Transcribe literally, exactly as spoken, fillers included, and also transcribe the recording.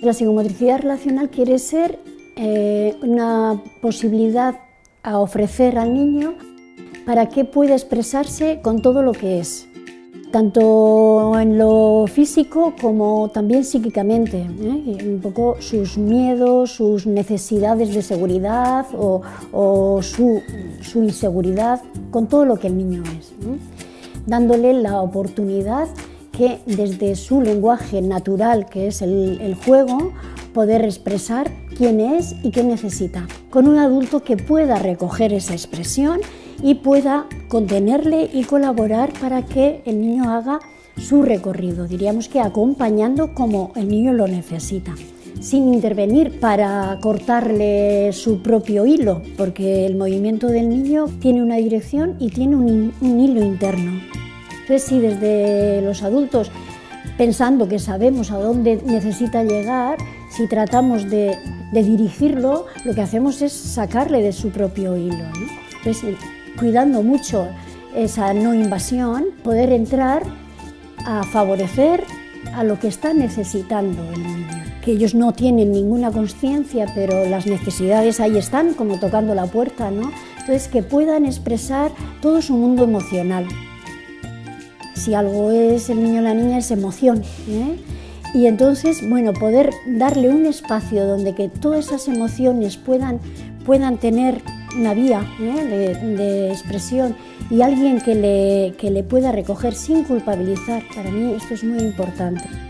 La psicomotricidad relacional quiere ser eh, una posibilidad a ofrecer al niño para que pueda expresarse con todo lo que es, tanto en lo físico como también psíquicamente, ¿eh? Un poco sus miedos, sus necesidades de seguridad o, o su, su inseguridad, con todo lo que el niño es, ¿eh? Dándole la oportunidad que desde su lenguaje natural, que es el, el juego, poder expresar quién es y qué necesita, con un adulto que pueda recoger esa expresión y pueda contenerle y colaborar para que el niño haga su recorrido, diríamos que acompañando como el niño lo necesita, sin intervenir para cortarle su propio hilo, porque el movimiento del niño tiene una dirección y tiene un, un hilo interno. Entonces, si desde los adultos, pensando que sabemos a dónde necesita llegar, si tratamos de, de dirigirlo, lo que hacemos es sacarle de su propio hilo, ¿no? Entonces, cuidando mucho esa no invasión, poder entrar a favorecer a lo que está necesitando el niño. Que ellos no tienen ninguna conciencia, pero las necesidades ahí están, como tocando la puerta, ¿no? Entonces, que puedan expresar todo su mundo emocional. Si algo es el niño o la niña, es emoción, ¿eh? Y entonces, bueno, poder darle un espacio donde que todas esas emociones puedan, puedan tener una vía, ¿eh? de, de expresión, y alguien que le, que le pueda recoger sin culpabilizar. Para mí esto es muy importante.